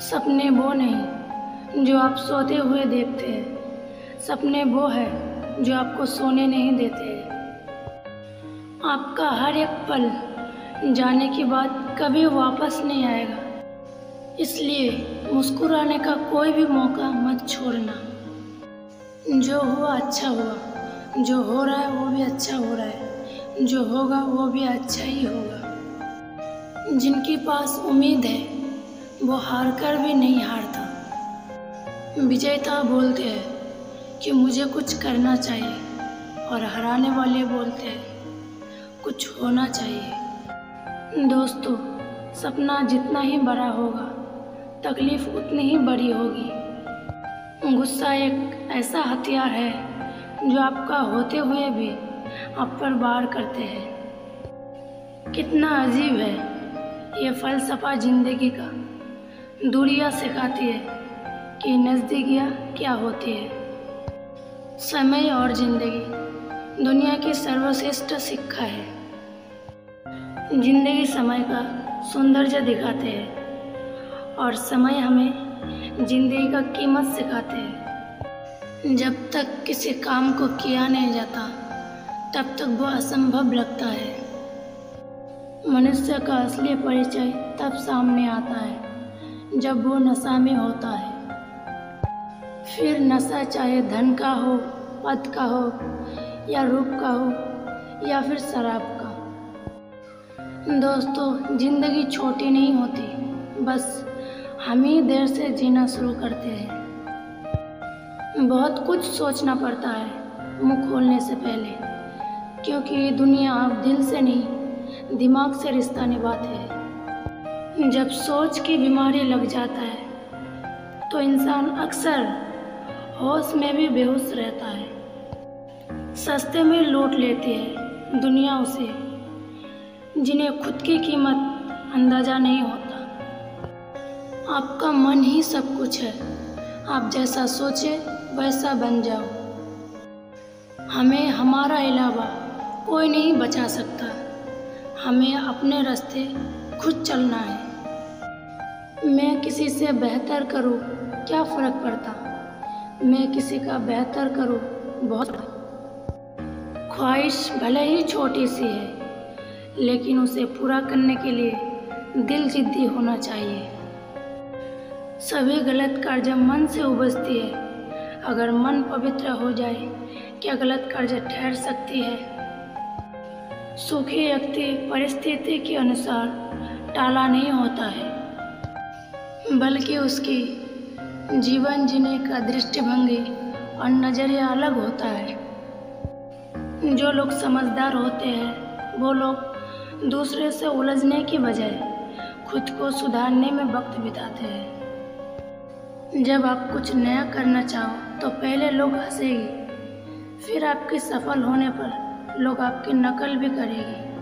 सपने वो नहीं जो आप सोते हुए देखते हैं, सपने वो हैं जो आपको सोने नहीं देते। आपका हर एक पल जाने के बाद कभी वापस नहीं आएगा, इसलिए मुस्कुराने का कोई भी मौका मत छोड़ना। जो हुआ अच्छा हुआ, जो हो रहा है वो भी अच्छा हो रहा है, जो होगा वो भी अच्छा ही होगा। जिनके पास उम्मीद है वो हार कर भी नहीं हारता। विजेता बोलते हैं कि मुझे कुछ करना चाहिए और हराने वाले बोलते हैं कुछ होना चाहिए। दोस्तों, सपना जितना ही बड़ा होगा तकलीफ उतनी ही बड़ी होगी। गुस्सा एक ऐसा हथियार है जो आपका होते हुए भी आप पर वार करते हैं। कितना अजीब है ये फलसफा जिंदगी का। दूरियां सिखाती है कि नज़दीकियाँ क्या होती है। समय और ज़िंदगी दुनिया की सर्वश्रेष्ठ शिक्षा है। जिंदगी समय का सौंदर्य दिखाते हैं और समय हमें जिंदगी का कीमत सिखाते हैं। जब तक किसी काम को किया नहीं जाता तब तक वो असंभव लगता है। मनुष्य का असली परिचय तब सामने आता है जब वो नशा में होता है। फिर नशा चाहे धन का हो, पद का हो, या रूप का हो, या फिर शराब का। दोस्तों, जिंदगी छोटी नहीं होती, बस हम ही देर से जीना शुरू करते हैं। बहुत कुछ सोचना पड़ता है मुंह खोलने से पहले, क्योंकि ये दुनिया आप दिल से नहीं दिमाग से रिश्ता निभाते हैं। जब सोच की बीमारी लग जाता है तो इंसान अक्सर होश में भी बेहोश रहता है। सस्ते में लूट लेती है दुनिया उसे, जिन्हें खुद की कीमत अंदाज़ा नहीं होता। आपका मन ही सब कुछ है, आप जैसा सोचे वैसा बन जाओ। हमें हमारा अलावा कोई नहीं बचा सकता, हमें अपने रास्ते खुद चलना है। मैं किसी से बेहतर करूं, क्या फ़र्क पड़ता। मैं किसी का बेहतर करूं, बहुत। ख्वाहिश भले ही छोटी सी है, लेकिन उसे पूरा करने के लिए दिल जिद्दी होना चाहिए। सभी गलत कार्य मन से उपजती है, अगर मन पवित्र हो जाए क्या गलत कार्य ठहर सकती है। सुखी व्यक्ति परिस्थिति के अनुसार टाला नहीं होता है, बल्कि उसकी जीवन जीने का दृष्टिभंगी और नज़रिया अलग होता है। जो लोग समझदार होते हैं वो लोग दूसरे से उलझने की बजाय खुद को सुधारने में वक्त बिताते हैं। जब आप कुछ नया करना चाहो तो पहले लोग हंसेंगे, फिर आपके सफल होने पर लोग आपकी नकल भी करेंगे।